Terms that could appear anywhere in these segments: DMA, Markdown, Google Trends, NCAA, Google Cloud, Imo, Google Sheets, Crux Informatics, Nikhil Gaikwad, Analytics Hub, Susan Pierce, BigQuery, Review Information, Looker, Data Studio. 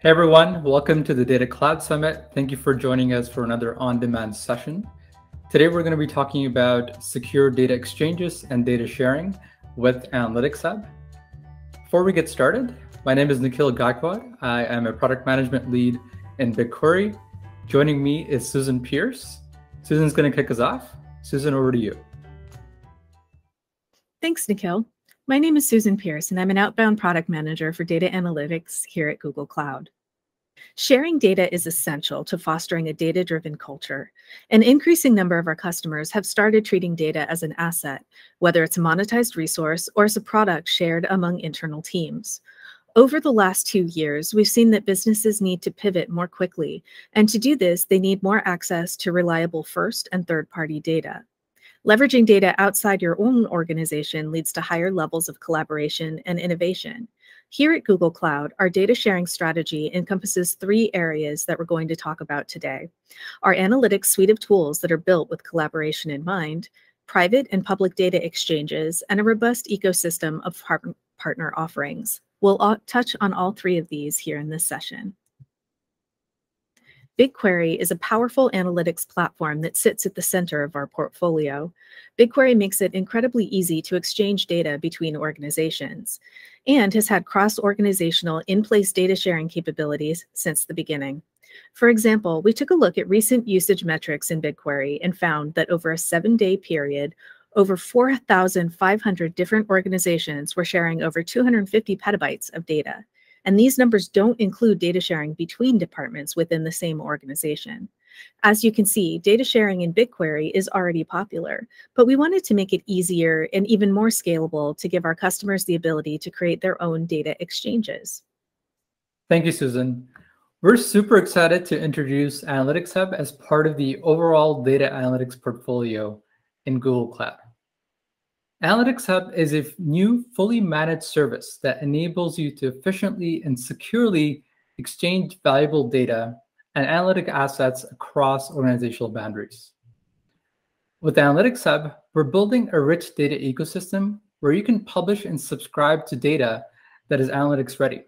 Hey everyone, welcome to the Data Cloud Summit. Thank you for joining us for another on-demand session. Today we're going to be talking about secure data exchanges and data sharing with Analytics Hub. Before we get started, my name is Nikhil Gaikwad. I am a product management lead in BigQuery. Joining me is Susan Pierce. Susan's going to kick us off. Susan, over to you. Thanks, Nikhil. My name is Susan Pierce, and I'm an outbound product manager for data analytics here at Google Cloud. Sharing data is essential to fostering a data-driven culture. An increasing number of our customers have started treating data as an asset, whether it's a monetized resource or as a product shared among internal teams. Over the last 2 years, we've seen that businesses need to pivot more quickly, and to do this, they need more access to reliable first and third-party data. Leveraging data outside your own organization leads to higher levels of collaboration and innovation. Here at Google Cloud, our data sharing strategy encompasses 3 areas that we're going to talk about today: our analytics suite of tools that are built with collaboration in mind, private and public data exchanges, and a robust ecosystem of partner offerings. We'll touch on all 3 of these here in this session. BigQuery is a powerful analytics platform that sits at the center of our portfolio. BigQuery makes it incredibly easy to exchange data between organizations and has had cross-organizational in-place data sharing capabilities since the beginning. For example, we took a look at recent usage metrics in BigQuery and found that over a 7-day period, over 4,500 different organizations were sharing over 250 petabytes of data. And these numbers don't include data sharing between departments within the same organization. As you can see, data sharing in BigQuery is already popular, but we wanted to make it easier and even more scalable to give our customers the ability to create their own data exchanges. Thank you, Susan. We're super excited to introduce Analytics Hub as part of the overall data analytics portfolio in Google Cloud. Analytics Hub is a new fully managed service that enables you to efficiently and securely exchange valuable data and analytic assets across organizational boundaries. With Analytics Hub, we're building a rich data ecosystem where you can publish and subscribe to data that is analytics ready.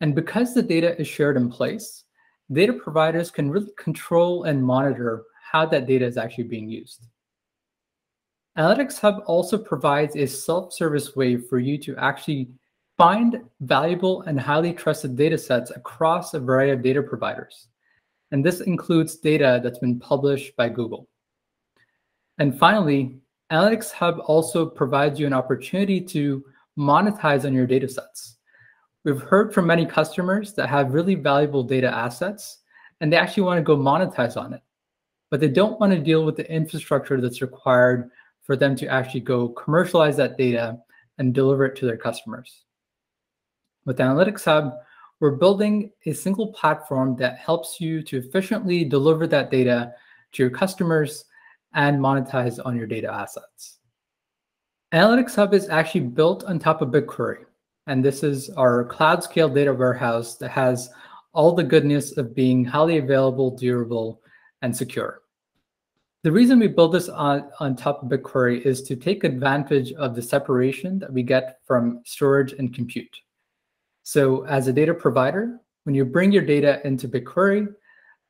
And because the data is shared in place, data providers can really control and monitor how that data is actually being used. Analytics Hub also provides a self-service way for you to actually find valuable and highly trusted data sets across a variety of data providers. And this includes data that's been published by Google. And finally, Analytics Hub also provides you an opportunity to monetize on your data sets. We've heard from many customers that have really valuable data assets, and they actually want to go monetize on it, but they don't want to deal with the infrastructure that's required for them to actually go commercialize that data and deliver it to their customers. With Analytics Hub, we're building a single platform that helps you to efficiently deliver that data to your customers and monetize on your data assets. Analytics Hub is actually built on top of BigQuery, and this is our cloud-scale data warehouse that has all the goodness of being highly available, durable, and secure. The reason we build this on top of BigQuery is to take advantage of the separation that we get from storage and compute. So as a data provider, when you bring your data into BigQuery,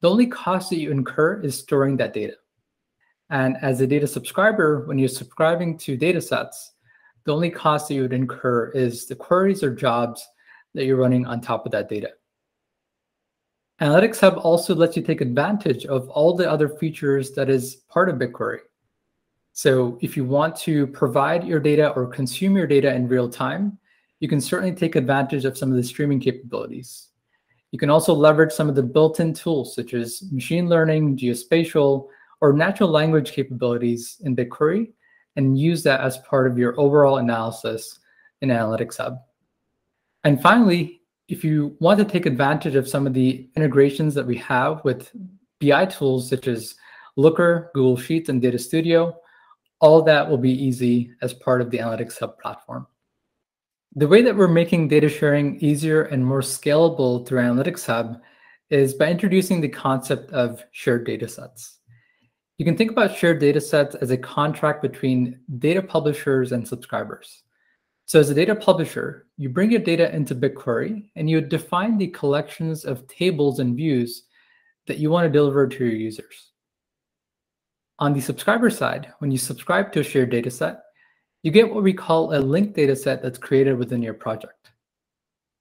the only cost that you incur is storing that data. And as a data subscriber, when you're subscribing to data sets, the only cost that you would incur is the queries or jobs that you're running on top of that data. Analytics Hub also lets you take advantage of all the other features that is part of BigQuery. So if you want to provide your data or consume your data in real time, you can certainly take advantage of some of the streaming capabilities. You can also leverage some of the built-in tools such as machine learning, geospatial, or natural language capabilities in BigQuery and use that as part of your overall analysis in Analytics Hub. And finally, if you want to take advantage of some of the integrations that we have with BI tools such as Looker, Google Sheets, and Data Studio, all that will be easy as part of the Analytics Hub platform. The way that we're making data sharing easier and more scalable through Analytics Hub is by introducing the concept of shared data sets. You can think about shared data sets as a contract between data publishers and subscribers. So as a data publisher, you bring your data into BigQuery and you define the collections of tables and views that you want to deliver to your users. On the subscriber side, when you subscribe to a shared dataset, you get what we call a linked dataset that's created within your project.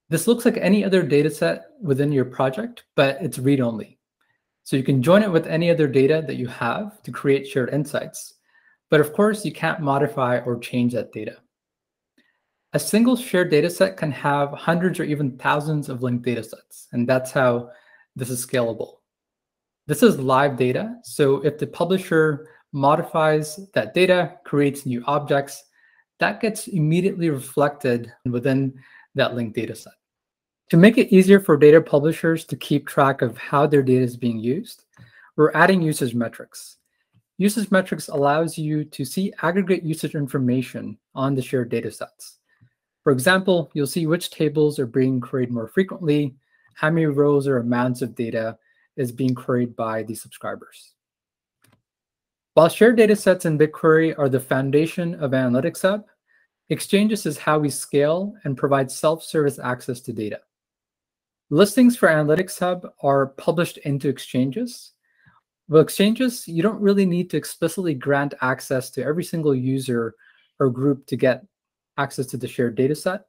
This looks like any other dataset within your project, but it's read-only. So you can join it with any other data that you have to create shared insights. But of course, you can't modify or change that data. A single shared dataset can have hundreds or even thousands of linked datasets, and that's how this is scalable. This is live data, so if the publisher modifies that data, creates new objects, that gets immediately reflected within that linked dataset. To make it easier for data publishers to keep track of how their data is being used, we're adding usage metrics. Usage metrics allows you to see aggregate usage information on the shared datasets. For example, you'll see which tables are being queried more frequently, how many rows or amounts of data is being queried by the subscribers. While shared datasets in BigQuery are the foundation of Analytics Hub, Exchanges is how we scale and provide self-service access to data. Listings for Analytics Hub are published into Exchanges. With Exchanges, you don't really need to explicitly grant access to every single user or group to get access to the shared dataset.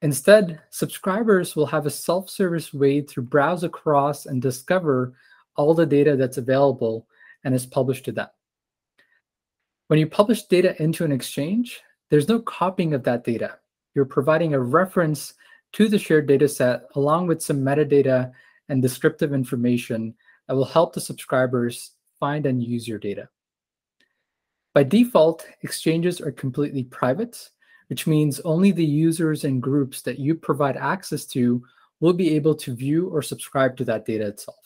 Instead, subscribers will have a self-service way to browse across and discover all the data that's available and is published to them. When you publish data into an exchange, there's no copying of that data. You're providing a reference to the shared dataset along with some metadata and descriptive information that will help the subscribers find and use your data. By default, exchanges are completely private, which means only the users and groups that you provide access to will be able to view or subscribe to that data itself.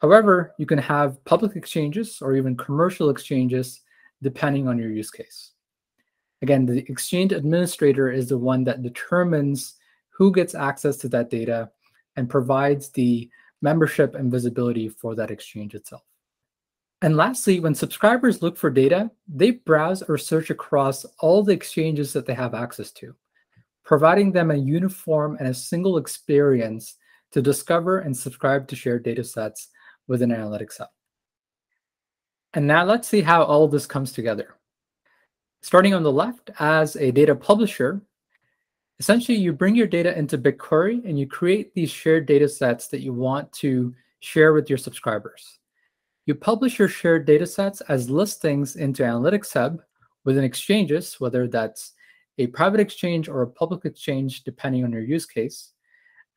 However, you can have public exchanges or even commercial exchanges depending on your use case. Again, the exchange administrator is the one that determines who gets access to that data and provides the membership and visibility for that exchange itself. And lastly, when subscribers look for data, they browse or search across all the exchanges that they have access to, providing them a uniform and a single experience to discover and subscribe to shared datasets within Analytics Hub. And now let's see how all this comes together. Starting on the left, as a data publisher, essentially you bring your data into BigQuery and you create these shared datasets that you want to share with your subscribers. You publish your shared datasets as listings into Analytics Hub within exchanges, whether that's a private exchange or a public exchange, depending on your use case.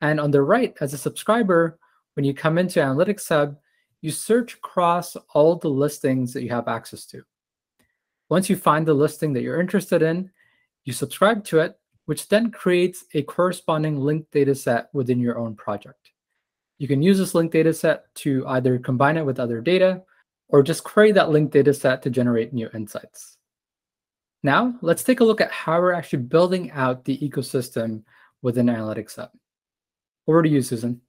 And on the right, as a subscriber, when you come into Analytics Hub, you search across all the listings that you have access to. Once you find the listing that you're interested in, you subscribe to it, which then creates a corresponding linked dataset within your own project. You can use this linked dataset to either combine it with other data or just query that linked dataset to generate new insights. Now, let's take a look at how we're actually building out the ecosystem within Analytics Hub. Over to you, Susan.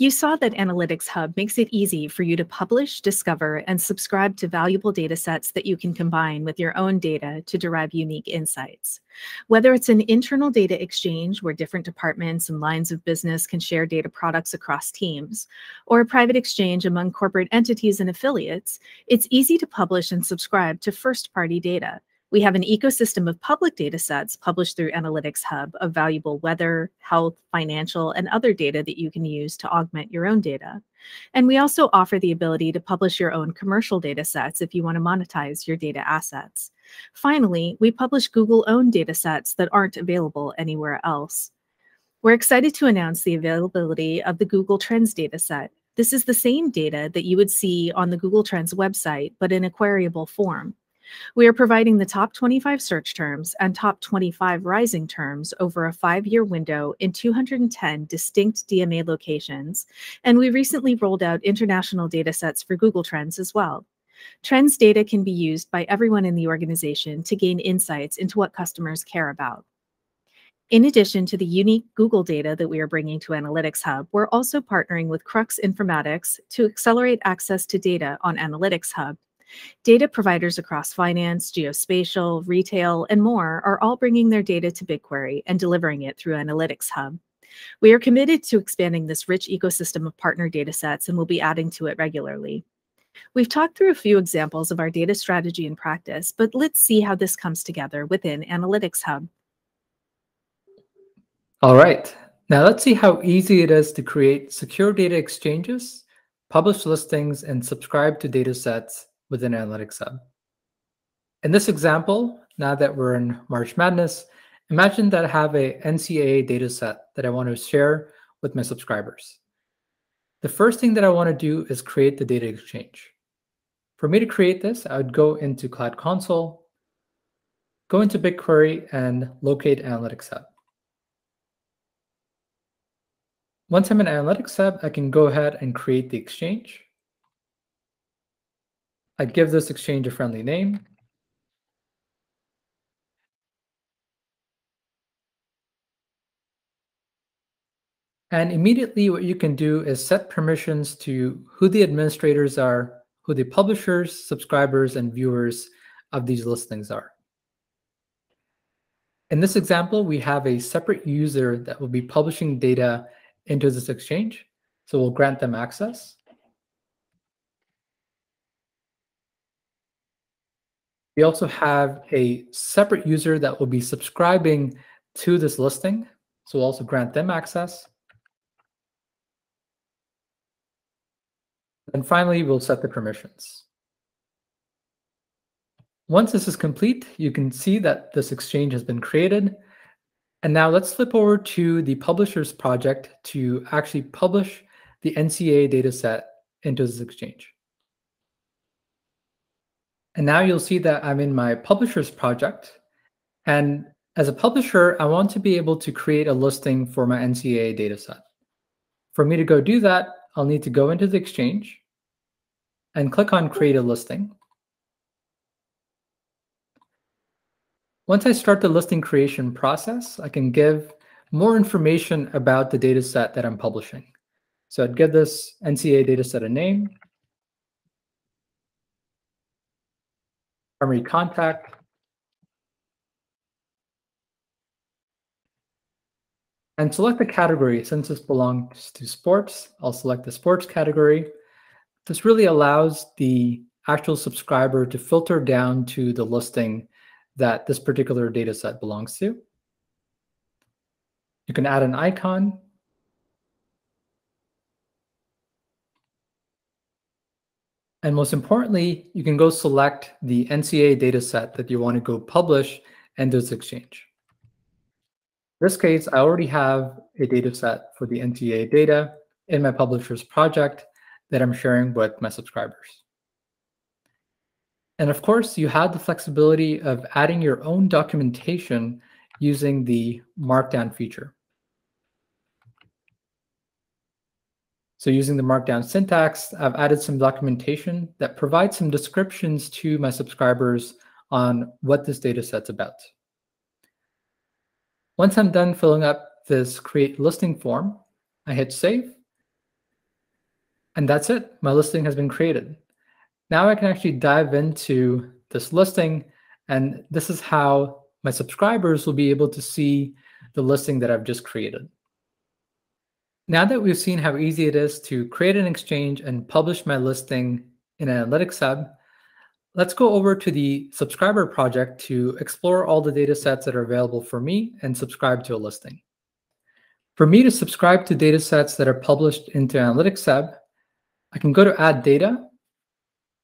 You saw that Analytics Hub makes it easy for you to publish, discover, and subscribe to valuable datasets that you can combine with your own data to derive unique insights. Whether it's an internal data exchange where different departments and lines of business can share data products across teams, or a private exchange among corporate entities and affiliates, it's easy to publish and subscribe to first-party data. We have an ecosystem of public datasets published through Analytics Hub of valuable weather, health, financial, and other data that you can use to augment your own data. And we also offer the ability to publish your own commercial datasets if you want to monetize your data assets. Finally, we publish Google-owned datasets that aren't available anywhere else. We're excited to announce the availability of the Google Trends dataset. This is the same data that you would see on the Google Trends website, but in a queryable form. We are providing the top 25 search terms and top 25 rising terms over a 5-year window in 210 distinct DMA locations, and we recently rolled out international datasets for Google Trends as well. Trends data can be used by everyone in the organization to gain insights into what customers care about. In addition to the unique Google data that we are bringing to Analytics Hub, we're also partnering with Crux Informatics to accelerate access to data on Analytics Hub Data providers across finance, geospatial, retail, and more are all bringing their data to BigQuery and delivering it through Analytics Hub. We are committed to expanding this rich ecosystem of partner datasets and will be adding to it regularly. We've talked through a few examples of our data strategy and practice, but let's see how this comes together within Analytics Hub. All right, now let's see how easy it is to create secure data exchanges, publish listings, and subscribe to datasets within Analytics Hub. In this example, now that we're in March Madness, imagine that I have a NCAA dataset that I want to share with my subscribers. The first thing that I want to do is create the data exchange. For me to create this, I would go into Cloud Console, go into BigQuery, and locate Analytics Hub. Once I'm in Analytics Hub, I can go ahead and create the exchange. I'd give this exchange a friendly name. And immediately what you can do is set permissions to who the administrators are, who the publishers, subscribers, and viewers of these listings are. In this example, we have a separate user that will be publishing data into this exchange. So we'll grant them access. We also have a separate user that will be subscribing to this listing. So we'll also grant them access. And finally, we'll set the permissions. Once this is complete, you can see that this exchange has been created. And now let's flip over to the publishers project to actually publish the NCAA dataset into this exchange. And now you'll see that I'm in my publishers project. And as a publisher, I want to be able to create a listing for my NCAA dataset. For me to go do that, I'll need to go into the exchange and click on Create a Listing. Once I start the listing creation process, I can give more information about the data set that I'm publishing. So I'd give this NCAA dataset a name, primary contact, and select the category. Since this belongs to sports, I'll select the sports category. This really allows the actual subscriber to filter down to the listing that this particular data set belongs to. You can add an icon. And most importantly, you can go select the NCAA data set that you want to go publish and do this exchange. In this case, I already have a data set for the NCAA data in my publisher's project that I'm sharing with my subscribers. And of course, you have the flexibility of adding your own documentation using the Markdown feature. So using the Markdown syntax, I've added some documentation that provides some descriptions to my subscribers on what this data set's about. Once I'm done filling up this create listing form, I hit save. And that's it. My listing has been created. Now I can actually dive into this listing, and this is how my subscribers will be able to see the listing that I've just created. Now that we've seen how easy it is to create an exchange and publish my listing in Analytics Hub, let's go over to the subscriber project to explore all the data sets that are available for me and subscribe to a listing. For me to subscribe to data sets that are published into Analytics Hub, I can go to Add Data,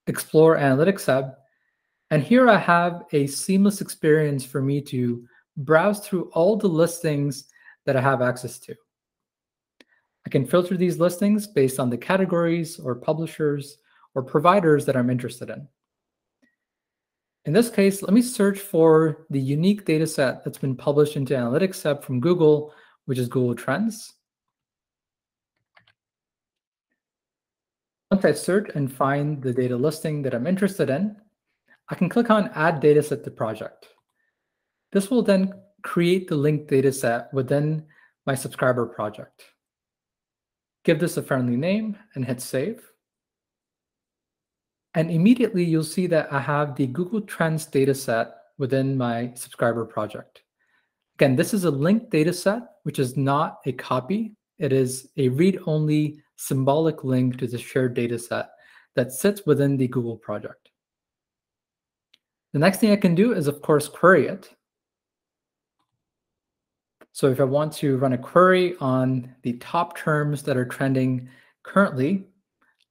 Explore Analytics Hub, and here I have a seamless experience for me to browse through all the listings that I have access to. I can filter these listings based on the categories or publishers or providers that I'm interested in. In this case, let me search for the unique data set that's been published into Analytics Hub from Google, which is Google Trends. Once I search and find the data listing that I'm interested in, I can click on Add Dataset to Project. This will then create the linked dataset within my subscriber project. Give this a friendly name and hit save. And immediately you'll see that I have the Google Trends data set within my subscriber project. Again, this is a linked data set, which is not a copy. It is a read-only symbolic link to the shared data set that sits within the Google project. The next thing I can do is, of course, query it. So if I want to run a query on the top terms that are trending currently,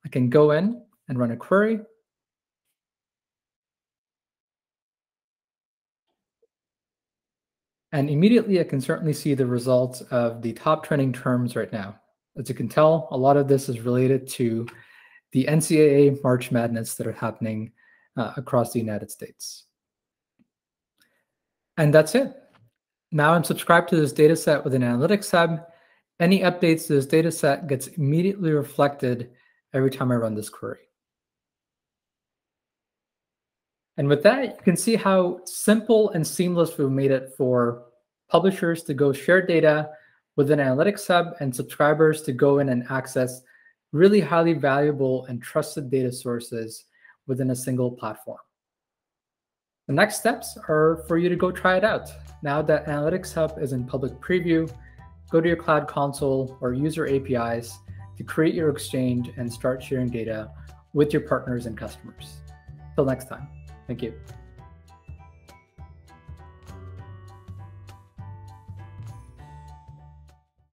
I can go in and run a query. And immediately, I can certainly see the results of the top trending terms right now. As you can tell, a lot of this is related to the NCAA March Madness that are happening across the United States. And that's it. Now I'm subscribed to this data set within Analytics Hub. Any updates to this data set gets immediately reflected every time I run this query. And with that, you can see how simple and seamless we've made it for publishers to go share data within Analytics Hub and subscribers to go in and access really highly valuable and trusted data sources within a single platform. The next steps are for you to go try it out. Now that Analytics Hub is in public preview, go to your Cloud Console or user APIs to create your Exchange and start sharing data with your partners and customers. Till next time. Thank you.